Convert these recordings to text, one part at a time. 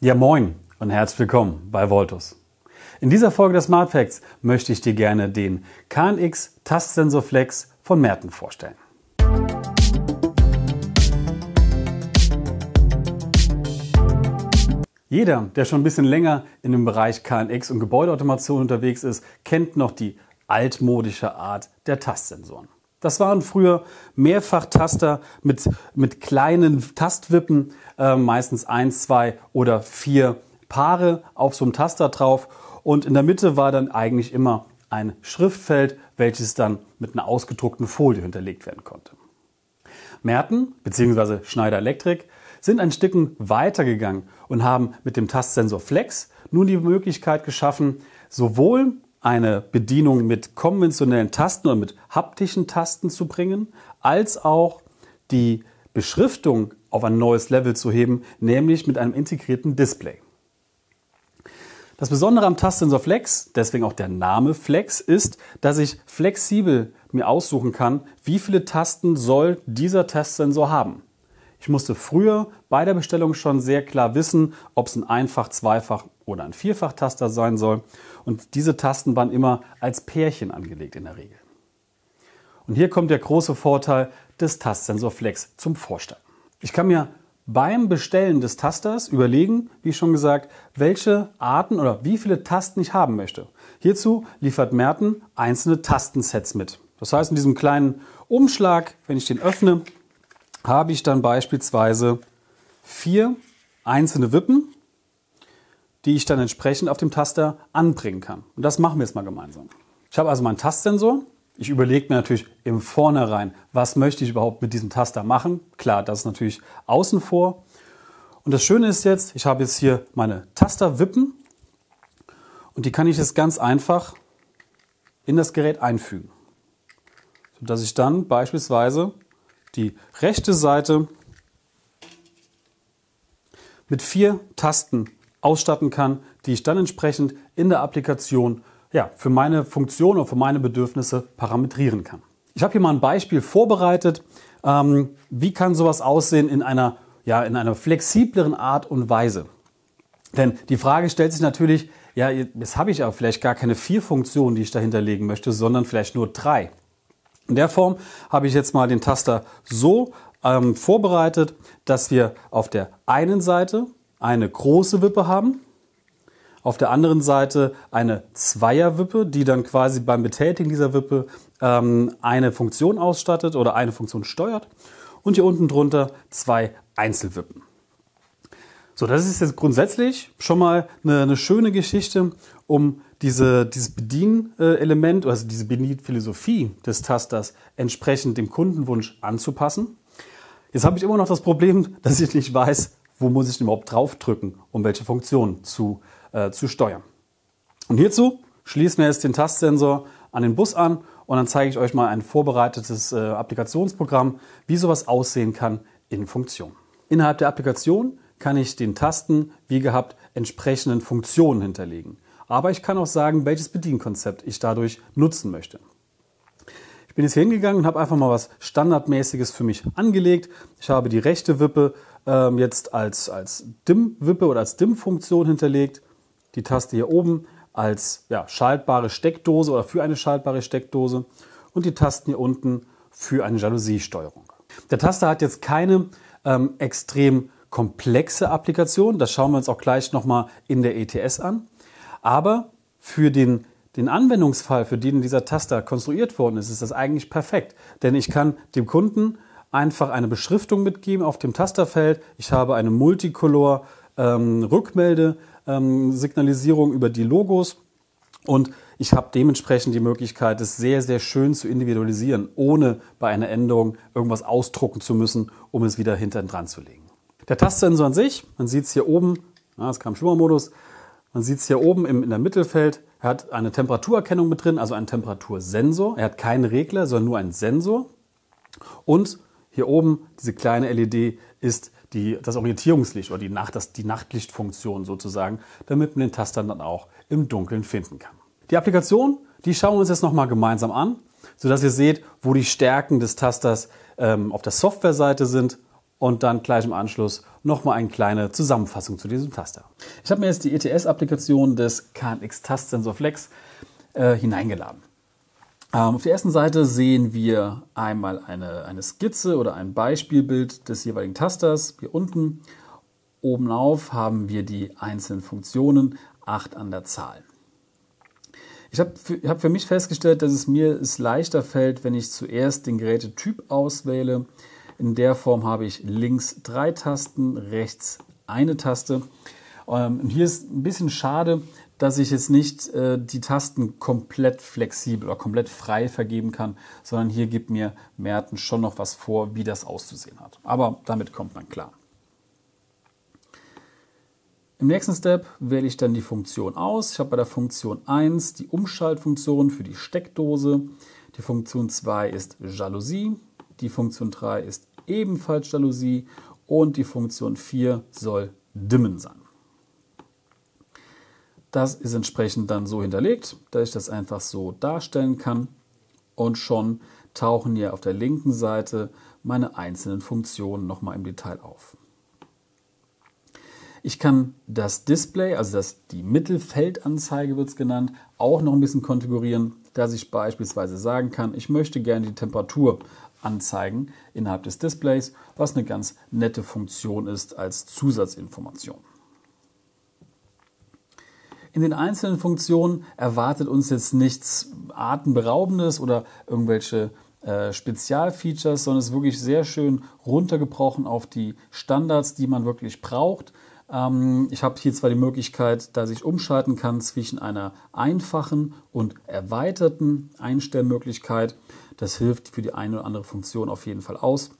Ja moin und herzlich willkommen bei Voltus. In dieser Folge des Smartfacts möchte ich dir gerne den KNX Tastsensor Flex von Merten vorstellen. Jeder, der schon ein bisschen länger in dem Bereich KNX und Gebäudeautomation unterwegs ist, kennt noch die altmodische Art der Tastsensoren. Das waren früher Mehrfachtaster mit kleinen Tastwippen, meistens 1, 2 oder 4 Paare auf so einem Taster drauf. Und in der Mitte war dann eigentlich immer ein Schriftfeld, welches dann mit einer ausgedruckten Folie hinterlegt werden konnte. Merten bzw. Schneider Electric sind ein Stückchen weitergegangen und haben mit dem Tastsensor Flex nun die Möglichkeit geschaffen, sowohl eine Bedienung mit konventionellen Tasten oder mit haptischen Tasten zu bringen, als auch die Beschriftung auf ein neues Level zu heben, nämlich mit einem integrierten Display. Das Besondere am Tastsensor Flex, deswegen auch der Name Flex, ist, dass ich flexibel mir aussuchen kann, wie viele Tasten soll dieser Tastsensor haben. Ich musste früher bei der Bestellung schon sehr klar wissen, ob es ein Einfach-, Zweifach- oder ein Vierfach-Taster sein soll. Und diese Tasten waren immer als Pärchen angelegt in der Regel. Und hier kommt der große Vorteil des Tastsensor Flex zum Vorschein. Ich kann mir beim Bestellen des Tasters überlegen, wie schon gesagt, welche Arten oder wie viele Tasten ich haben möchte. Hierzu liefert Merten einzelne Tastensets mit. Das heißt, in diesem kleinen Umschlag, wenn ich den öffne, habe ich dann beispielsweise 4 einzelne Wippen, die ich dann entsprechend auf dem Taster anbringen kann. Und das machen wir jetzt mal gemeinsam. Ich habe also meinen Tastsensor. Ich überlege mir natürlich im Vornherein, was möchte ich überhaupt mit diesem Taster machen. Klar, das ist natürlich außen vor. Und das Schöne ist jetzt, ich habe jetzt hier meine Tasterwippen und die kann ich jetzt ganz einfach in das Gerät einfügen, sodass ich dann beispielsweise die rechte Seite mit 4 Tasten ausstatten kann, die ich dann entsprechend in der Applikation für meine Funktion und für meine Bedürfnisse parametrieren kann. Ich habe hier mal ein Beispiel vorbereitet. Wie kann sowas aussehen in einer flexibleren Art und Weise? Denn die Frage stellt sich natürlich, ja, jetzt habe ich aber vielleicht gar keine 4 Funktionen, die ich dahinter legen möchte, sondern vielleicht nur 3. In der Form habe ich jetzt mal den Taster so vorbereitet, dass wir auf der einen Seite eine große Wippe haben, auf der anderen Seite eine Zweierwippe, die dann quasi beim Betätigen dieser Wippe eine Funktion ausstattet oder eine Funktion steuert, und hier unten drunter 2 Einzelwippen. So, das ist jetzt grundsätzlich schon mal eine schöne Geschichte, um dieses Bedienelement, also diese Bedienphilosophie des Tasters entsprechend dem Kundenwunsch anzupassen. Jetzt habe ich immer noch das Problem, dass ich nicht weiß, wo muss ich denn überhaupt draufdrücken, um welche Funktion zu steuern. Und hierzu schließen wir jetzt den Tastsensor an den Bus an und dann zeige ich euch mal ein vorbereitetes Applikationsprogramm, wie sowas aussehen kann in Funktion. Innerhalb der Applikation kann ich den Tasten, wie gehabt, entsprechenden Funktionen hinterlegen. Aber ich kann auch sagen, welches Bedienkonzept ich dadurch nutzen möchte. Ich bin jetzt hier hingegangen und habe einfach mal was Standardmäßiges für mich angelegt. Ich habe die rechte Wippe jetzt als Dimm-Wippe oder als Dimm-Funktion hinterlegt. Die Taste hier oben als schaltbare Steckdose oder für eine schaltbare Steckdose. Und die Tasten hier unten für eine Jalousiesteuerung. Der Taster hat jetzt keine extrem komplexe Applikation, das schauen wir uns auch gleich nochmal in der ETS an. Aber für den Anwendungsfall, für den dieser Taster konstruiert worden ist, ist das eigentlich perfekt. Denn ich kann dem Kunden einfach eine Beschriftung mitgeben auf dem Tasterfeld. Ich habe eine Multicolor Rückmeldesignalisierung über die Logos und ich habe dementsprechend die Möglichkeit, es sehr, sehr schön zu individualisieren, ohne bei einer Änderung irgendwas ausdrucken zu müssen, um es wieder hinten dran zu legen. Der Tastsensor an sich, man sieht es hier oben, das kam im Schwimmermodus, man sieht es hier oben in der Mittelfeld, er hat eine Temperaturerkennung mit drin, also einen Temperatursensor. Er hat keinen Regler, sondern nur einen Sensor. Und hier oben, diese kleine LED, ist das Orientierungslicht oder die Nachtlichtfunktion sozusagen, damit man den Taster dann auch im Dunkeln finden kann. Die Applikation, die schauen wir uns jetzt nochmal gemeinsam an, sodass ihr seht, wo die Stärken des Tasters auf der Softwareseite sind und dann gleich im Anschluss nochmal eine kleine Zusammenfassung zu diesem Taster. Ich habe mir jetzt die ETS-Applikation des KNX Tastsensor Flex hineingeladen. Auf der ersten Seite sehen wir einmal eine Skizze oder ein Beispielbild des jeweiligen Tasters hier unten. Obenauf haben wir die einzelnen Funktionen, 8 an der Zahl. Ich habe für mich festgestellt, dass es mir leichter fällt, wenn ich zuerst den Gerätetyp auswähle. In der Form habe ich links 3 Tasten, rechts eine Taste. Und hier ist ein bisschen schade, dass ich jetzt nicht die Tasten komplett flexibel oder komplett frei vergeben kann, sondern hier gibt mir Merten schon noch was vor, wie das auszusehen hat. Aber damit kommt man klar. Im nächsten Step wähle ich dann die Funktion aus. Ich habe bei der Funktion 1 die Umschaltfunktion für die Steckdose. Die Funktion 2 ist Jalousie. Die Funktion 3 ist ebenfalls Jalousie. Und die Funktion 4 soll dimmen sein. Das ist entsprechend dann so hinterlegt, dass ich das einfach so darstellen kann. Und schon tauchen hier auf der linken Seite meine einzelnen Funktionen nochmal im Detail auf. Ich kann das Display, also die Mittelfeldanzeige wird es genannt, auch noch ein bisschen konfigurieren, dass ich beispielsweise sagen kann, ich möchte gerne die Temperatur anzeigen innerhalb des Displays, was eine ganz nette Funktion ist als Zusatzinformation. In den einzelnen Funktionen erwartet uns jetzt nichts Atemberaubendes oder irgendwelche Spezialfeatures, sondern es ist wirklich sehr schön runtergebrochen auf die Standards, die man wirklich braucht. Ich habe hier zwar die Möglichkeit, dass ich umschalten kann zwischen einer einfachen und erweiterten Einstellmöglichkeit. Das hilft für die eine oder andere Funktion auf jeden Fall aus.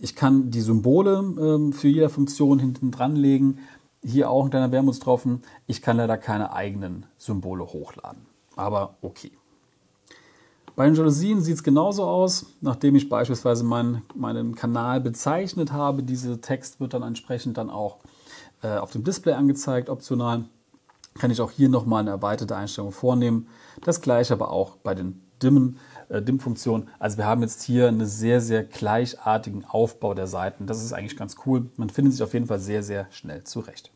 Ich kann die Symbole für jede Funktion hinten dran legen. Hier auch ein kleiner Wermutstropfen. Ich kann leider keine eigenen Symbole hochladen, aber okay. Bei den Jalousien sieht es genauso aus. Nachdem ich beispielsweise meinen Kanal bezeichnet habe, dieser Text wird dann entsprechend dann auch auf dem Display angezeigt, optional. Kann ich auch hier nochmal eine erweiterte Einstellung vornehmen. Das gleiche aber auch bei den Dimm-Funktionen. Also wir haben jetzt hier einen sehr, sehr gleichartigen Aufbau der Seiten. Das ist eigentlich ganz cool. Man findet sich auf jeden Fall sehr, sehr schnell zurecht.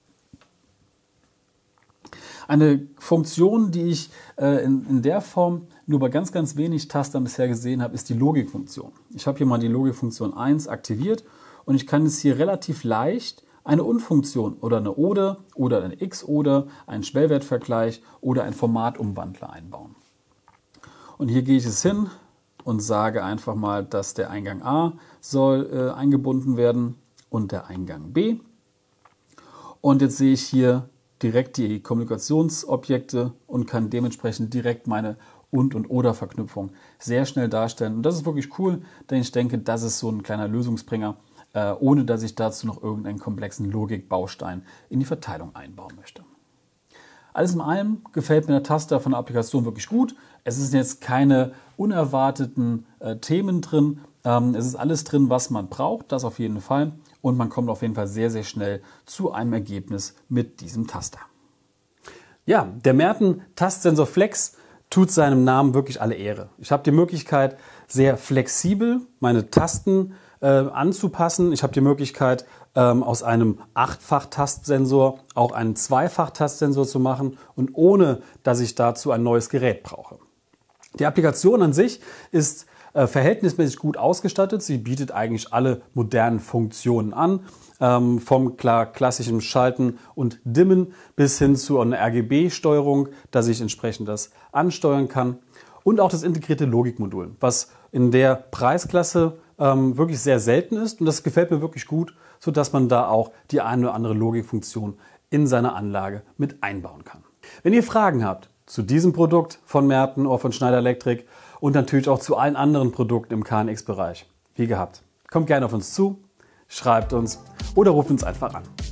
Eine Funktion, die ich in der Form nur bei ganz, ganz wenig Tastern bisher gesehen habe, ist die Logikfunktion. Ich habe hier mal die Logikfunktion 1 aktiviert und ich kann jetzt hier relativ leicht eine Und-Funktion oder eine oder eine X oder einen Schwellwertvergleich oder einen Formatumwandler einbauen. Und hier gehe ich jetzt hin und sage einfach mal, dass der Eingang A soll eingebunden werden und der Eingang B. Und jetzt sehe ich hier direkt die Kommunikationsobjekte und kann dementsprechend direkt meine und oder Verknüpfung sehr schnell darstellen. Und das ist wirklich cool, denn ich denke, das ist so ein kleiner Lösungsbringer, ohne dass ich dazu noch irgendeinen komplexen Logikbaustein in die Verteilung einbauen möchte. Alles in allem gefällt mir der Taster von der Applikation wirklich gut. Es sind jetzt keine unerwarteten Themen drin. Es ist alles drin, was man braucht, das auf jeden Fall. Und man kommt auf jeden Fall sehr, sehr schnell zu einem Ergebnis mit diesem Taster. Ja, der Merten Tastsensor Flex tut seinem Namen wirklich alle Ehre. Ich habe die Möglichkeit, sehr flexibel meine Tasten anzupassen. Ich habe die Möglichkeit, aus einem 8-fach-Tastsensor auch einen 2-fach-Tastsensor zu machen und ohne, dass ich dazu ein neues Gerät brauche. Die Applikation an sich ist verhältnismäßig gut ausgestattet. Sie bietet eigentlich alle modernen Funktionen an, vom klassischen Schalten und Dimmen bis hin zu einer RGB-Steuerung, dass ich entsprechend das ansteuern kann. Und auch das integrierte Logikmodul, was in der Preisklasse wirklich sehr selten ist. Und das gefällt mir wirklich gut, sodass man da auch die eine oder andere Logikfunktion in seine Anlage mit einbauen kann. Wenn ihr Fragen habt zu diesem Produkt von Merten oder von Schneider Electric, und natürlich auch zu allen anderen Produkten im KNX-Bereich. Wie gehabt. Kommt gerne auf uns zu, schreibt uns oder ruft uns einfach an.